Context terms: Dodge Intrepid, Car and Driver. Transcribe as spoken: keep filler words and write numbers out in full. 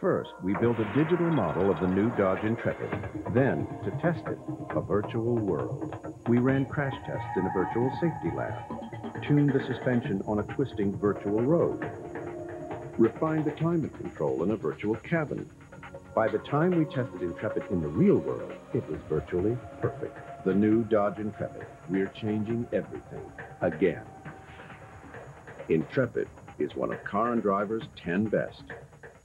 First, we built a digital model of the new Dodge Intrepid. Then, to test it, a virtual world. We ran crash tests in a virtual safety lab, tuned the suspension on a twisting virtual road, refined the climate control in a virtual cabin. By the time we tested Intrepid in the real world, it was virtually perfect. The new Dodge Intrepid. We're changing everything again. Intrepid is one of Car and Driver's ten best.